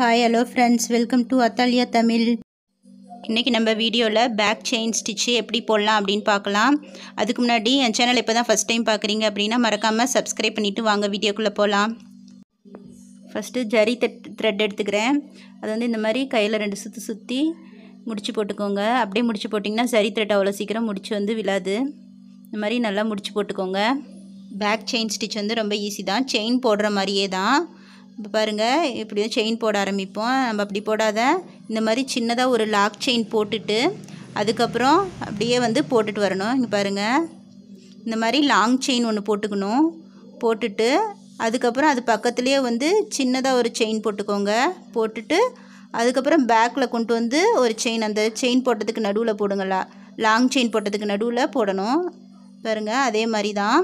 Hi, hello friends, welcome to Athalia Tamil. இன்னைக்கு நம்ம வீடியோல back chain stitch எப்படி போடலாம் அப்படினு பார்க்கலாம். அதுக்கு முன்னாடி என் சேனலை இப்பதான் first time பார்க்கறீங்க அப்படினா மறக்காம subscribe பண்ணிட்டு வாங்க வீடியோக்குள்ள போலாம். First ஜரி thread எடுத்துக்கிறேன். அது வந்து இந்த மாதிரி கையில ரெண்டு சுத்து சுத்தி முடிச்சு போட்டுக்கோங்க. அப்படியே முடிச்சு போட்டிங்கனா ஜரி thread அவ்வளவு சீக்கிரம் முடிச்சு வந்து விழாது. இந்த மாதிரி நல்லா முடிச்சு போட்டுக்கோங்க. Back chain stitch வந்து ரொம்ப ஈஸி தான். செயின் போடுற மாதிரியே தான். இப்ப பாருங்க இப்படி செயின் போட ஆரம்பிப்போம் நம்ம அப்படி போடாத இந்த மாதிரி சின்னதா ஒரு லாக் செயின் போட்டுட்டு அதுக்கு அப்புறம் அப்படியே வந்து போட்டுட்டு வரணும் இங்க பாருங்க இந்த மாதிரி லாங் செயின் ஒன்னு போட்டுக்கணும் போட்டுட்டு அதுக்கு அப்புறம் அது பக்கத்துலயே வந்து சின்னதா ஒரு செயின் போட்டுக்கோங்க போட்டுட்டு அதுக்கு அப்புறம் பேக்ல கொண்டு வந்து ஒரு செயின் அந்த செயின் போட்டதுக்கு நடுவுல போடுங்கல லாங் செயின் போட்டதுக்கு நடுவுல போடணும் பாருங்க அதே மாதிரி தான்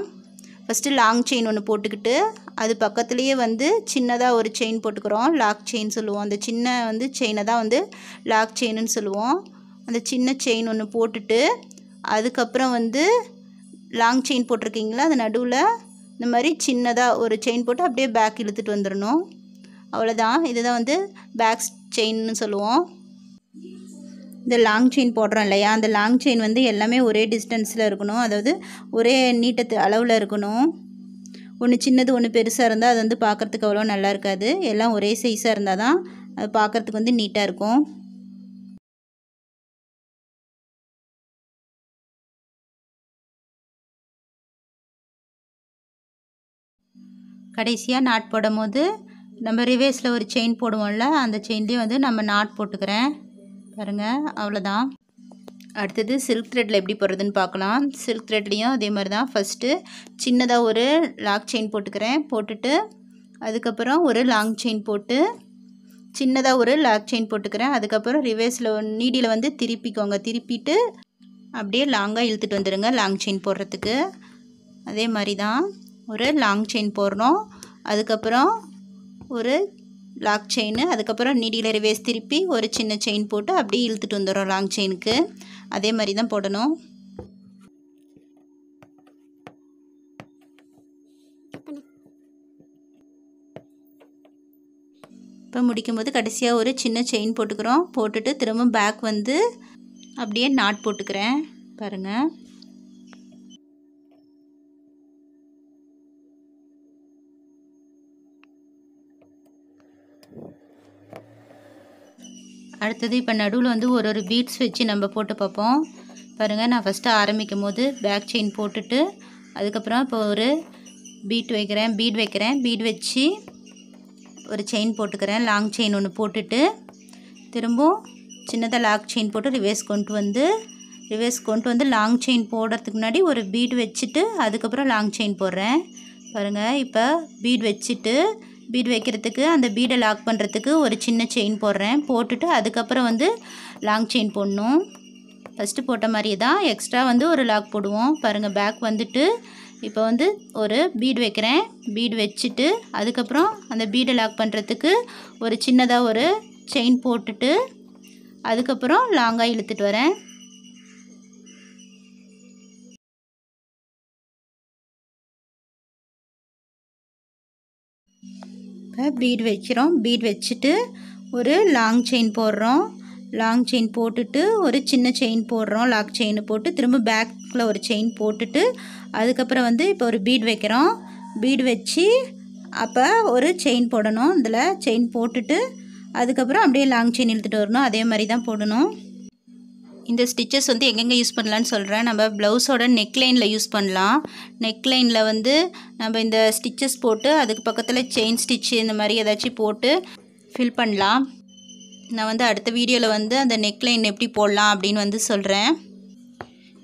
First long chain on a porticular, other pakatli and the chinada or chain porticron, lock chain solo on the chinna and the chainada on the lock chain and solo and the chinna chain on a porticular, other cupra on the long chain portricingla, the nadula, the mari chinada or a chain port up day back illit underno. Aulada, either on the back chain and solo The long chain போட்றோம் இல்லையா அந்த long chain வந்து எல்லாமே ஒரே டிஸ்டன்ஸ்ல இருக்கணும் அதாவது ஒரே நீட்டத்து அளவுல இருக்கணும் ஒன்னு சின்னது ஒன்னு பெருசா இருந்தா அது வந்து பார்க்கிறதுக்கு அவ்வளவு நல்லா இருக்காது எல்லாம் ஒரே சைஸா இருந்தா தான் அது பார்க்கிறதுக்கு வந்து நீட்டா இருக்கும் கடைசியா knot போடும்போது நம்ம ரிவர்ஸ்ல ஒரு chain போடுவோம்ல அந்த chainலயே வந்து நம்ம knot போட்டுக்கறேன் பாருங்க அவ்வளவுதான் அடுத்து silk threadல எப்படி போறதுன்னு பார்க்கலாம் silk threadலயும் அதே மாதிரி தான் ஃபர்ஸ்ட் சின்னதா ஒரு லாக் செயின் போட்டுக்கறேன் போட்டுட்டு அதுக்கு அப்புறம் ஒரு லாங் செயின் போட்டு சின்னதா ஒரு லாக் செயின் போட்டுக்கறேன் அதுக்கு அப்புறம் ரிவர்ஸ்ல நீடில வந்து திருப்பிக்கோங்க திருப்பிட்டு அப்படியே லாங்கா இழுத்துட்டு வந்துருங்க லாங் செயின் போடுறதுக்கு அதே மாதிரி தான் ஒரு லாங் செயின் போறணும் அதுக்கு அப்புறம் ஒரு Lock chain, அதுக்கு அப்புறம் நீடில ரிவர்ஸ் திருப்பி ஒரு சின்ன செயின் போட்டு அப்படியே இழுத்துட்டு வந்துறோம் லாங் செயினுக்கு அதே மாதிரி தான் போடணும் இப்ப முடிக்கும்போது கடைசியா ஒரு சின்ன செயின் போட்டுக்கறோம் போட்டுட்டு திரும்ப பேக் வந்து அப்படியே knot போட்டுக்கறேன் பாருங்க அடுத்து இப்ப நடுவுல வந்து ஒரு பீட்ஸ் வெச்சி நம்ம போட்டு பாப்போம் பாருங்க நான் ஃபர்ஸ்ட் ஆரம்பிக்கும்போது பேக் செயின் போட்டுட்டு அதுக்கு அப்புறம் இப்ப ஒரு பீட் வைக்கிறேன் பீட் வெச்சி ஒரு செயின் போட்டுக்கறேன் லாங் செயின் ஒன்னு போட்டுட்டு திரும்ப சின்னதா லாக் செயின் போட்டு ரிவர்ஸ் கொண்டு வந்து லாங் செயின் போடுறதுக்கு முன்னாடி ஒரு பீட் வெச்சிட்டு அதுக்கு அப்புறம் லாங் செயின் போடுறேன் பாருங்க இப்ப பீட் வெச்சிட்டு பீட் வைக்கிறதுக்கு அந்த பீட லாக் பண்றதுக்கு ஒரு சின்ன செயின் போடுறேன் போட்டுட்டு அதுக்கு அப்புறம் வந்து லாங் செயின் போடணும் ஃபர்ஸ்ட் போட்ட மாதிரியே தான் எக்ஸ்ட்ரா வந்து ஒரு லாக் போடுவோம் பாருங்க பேக் வந்துட்டு இப்போ வந்து ஒரு பீட் வைக்கிறேன் பீட் வெச்சிட்டு அதுக்கு அப்புறம் அந்த பீட லாக் பண்றதுக்கு ஒரு சின்னதா ஒரு செயின் போட்டுட்டு அதுக்கு அப்புறம் லாங்கா இழுத்துட்டு வரேன் பீட் வெச்சிரோம் பீட் வெச்சிட்டு ஒரு லாங் செயின் போடுறோம் லாங் செயின் போட்டுட்டு ஒரு சின்ன செயின் போடுறோம் லாக் செயின் போட்டு திரும்ப பேக்ல ஒரு செயின் போட்டுட்டு அதுக்கு அப்புறம் வந்து இப்ப ஒரு பீட் வைக்கிறோம் பீட் வெச்சி அப்ப ஒரு செயின் போடணும் இதல செயின் போட்டுட்டு அதுக்கு அப்புறம் அப்படியே லாங் செயின் இழுத்துட்டு வரணும் அதே மாதிரி தான் போடணும் இந்த ஸ்டிச்சஸ் வந்து எங்கங்க யூஸ் பண்ணலாம்னு சொல்றேன் நம்ம ப்лауஸ் ஓட neck lineல யூஸ் பண்ணலாம் neck lineல வந்து நம்ம இந்த ஸ்டிச்சஸ் போட்டு அதுக்கு பக்கத்துல chain stitch இந்த மாதிரி ஏதாச்சும் போட்டு ஃபில் பண்ணலாம் நான் வந்து அடுத்த வீடியோல வந்து அந்த neck line எப்படி போடலாம் அப்படினு வந்து சொல்றேன்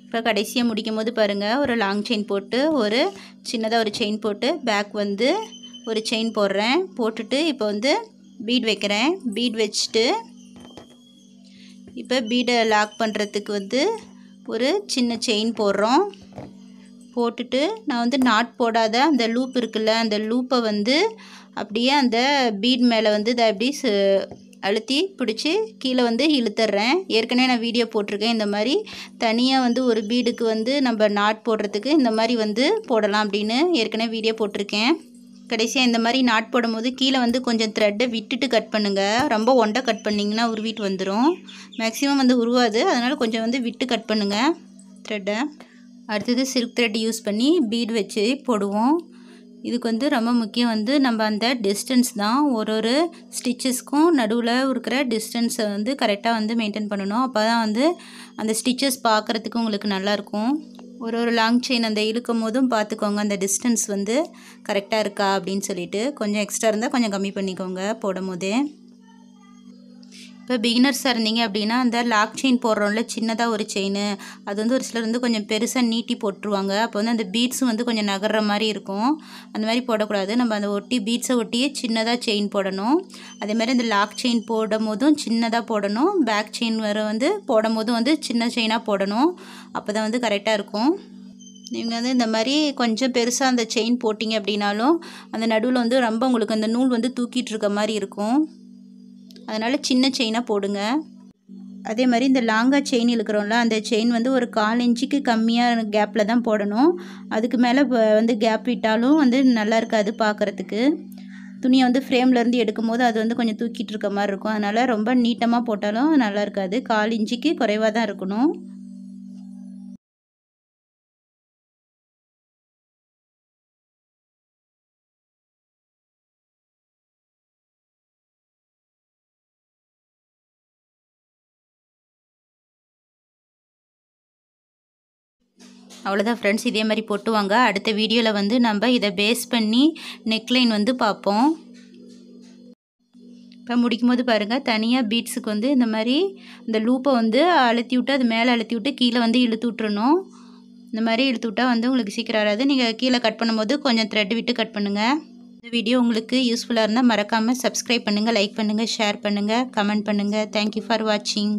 இப்ப கடைசியா முடிக்கும்போது பாருங்க ஒரு லாங் chain போட்டு ஒரு சின்னதா ஒரு chain போட்டு back வந்து ஒரு chain போடுறேன் போட்டுட்டு இப்போ வந்து bead வைக்கிறேன் bead வெச்சிட்டு இப்ப பீட லாக் பண்றதுக்கு வந்து ஒரு சின்ன செயின் போடுறோம் போட்டுட்டு நான் வந்து knot போடாத அந்த லூப் இருக்குல அந்த லூப்ப வந்து அப்படியே அந்த பீட் மேல வந்து இத அப்படியே அழுத்தி பிடிச்சி கீழ வந்து இழுத்துறேன் ஏற்கனவே நான் வீடியோ போட்டுர்க்கேன் இந்த மாதிரி தனியா வந்து ஒரு பீடுக்கு வந்து நம்ம knot போடுறதுக்கு இந்த மாதிரி வந்து போடலாம் அப்படினு ஏற்கனவே வீடியோ போட்டுர்க்கேன் கடைசியா இந்த மாதிரி நாட் போடும்போது கீழ வந்து கொஞ்சம் thread விட்டுட்டு கட் பண்ணுங்க ரொம்ப ஒண்டா கட் பண்ணீங்கன்னா உருவிட்டு வந்துரும் மேக்ஸिमम வந்து உருவாது அதனால கொஞ்சம் வந்து விட்டு கட் பண்ணுங்க thread அடுத்து silk thread யூஸ் பண்ணி bead வெச்சு போடுவோம் இதுக்கு வந்து ரொம்ப முக்கியம் வந்து நம்ம அந்த டிஸ்டன்ஸ் தான் ஒவ்வொரு ஸ்டிச்சஸ்க்கும் நடுவுல இருக்குற டிஸ்டன்ஸ் வந்து கரெக்ட்டா வந்து மெயின்टेन பண்ணனும் அப்பதான் வந்து அந்த ஸ்டிச்சஸ் பார்க்கிறதுக்கு உங்களுக்கு நல்லா இருக்கும் ஒரு லாங் செயின் அந்த இழுக்கும்போதும் பாத்துக்கோங்க அந்த டிஸ்டன்ஸ் வந்து கரெக்ட்டா இருக்கா அப்படினு சொல்லிட்டு கொஞ்சம் எக்ஸ்ட்ரா இருந்தா கொஞ்சம் கம்மி பண்ணிக்கோங்க போடும்போது இப்ப beginners இருந்தீங்க அப்படினா அந்த லாங் செயின் போடுறோம்ல சின்னதா ஒரு செயின் அது வந்து ஒரு சிலர் வந்து கொஞ்சம் பெருசா நீட்டி போட்டுருவாங்க அப்ப வந்து அந்த பீட்ஸ் வந்து கொஞ்சம் நகர்ற மாதிரி இருக்கும் அந்த மாதிரி போட கூடாது நம்ம அந்த ஒட்டி பீட்ஸை ஒட்டி சின்னதா செயின் போடணும் அதே மாதிரி அந்த லாங் செயின் போடும்போது சின்னதா போடணும் பேக் செயின் வர வந்து போடும்போது வந்து சின்ன செயினா போடணும் அப்பதான் வந்து கரெக்ட்டா இருக்கும் நீங்க வந்து இந்த மாதிரி கொஞ்சம் பெருசா அந்த செயின் போடிங்க அப்படினாலும் அந்த நடுவுல வந்து ரொம்ப உங்களுக்கு அந்த நூல் வந்து தூக்கிட்டு இருக்க மாதிரி இருக்கும் அதனால சின்ன செயினா போடுங்க அதே மாதிரி இந்த லாங்கா செயின் இழுக்குறோம்ல அந்த செயின் வந்து ஒரு 1/4 இன்ச்சுக்கு கம்மியா கேப்ல தான் போடணும் அதுக்கு மேல வந்து கேப் விட்டாலும் வந்து நல்லா இருக்காது பார்க்கிறதுக்கு துணியை வந்து ஃப்ரேம்ல இருந்து எடுக்கும்போது அது வந்து கொஞ்சம் தூக்கிட்டு இருக்க மாதிரி இருக்கும் அதனால ரொம்ப நீட்டமா போட்டாலும் நல்லா இருக்காது 1/4 இன்ச்சுக்கு குறைவா தான் இருக்கணும் அவ்வளவுதான் फ्रेंड्स இதே மாதிரி போட்டுவாங்க அடுத்த வீடியோல வந்து நம்ம இத பேஸ் பண்ணி நெக் லைன் வந்து பாப்போம் இப்ப முடிக்கும்போது பாருங்க தனியா பீட்ஸ்க்கு வந்து இந்த மாதிரி இந்த லூப்பை வந்து அழுத்தி விட்டு அது மேல அழுத்தி விட்டு கீழ வந்து இழுத்து விட்டுறணும் இந்த மாதிரி இழுத்து விட்டா வந்து உங்களுக்கு சீக்கிரம் வராது நீங்க கீழ கட் பண்ணும்போது கொஞ்சம் thread விட்டு கட் பண்ணுங்க இந்த வீடியோ உங்களுக்கு யூஸ்புல்லா இருந்தா மறக்காம subscribe பண்ணுங்க லைக் பண்ணுங்க ஷேர் பண்ணுங்க கமெண்ட் பண்ணுங்க thank you for watching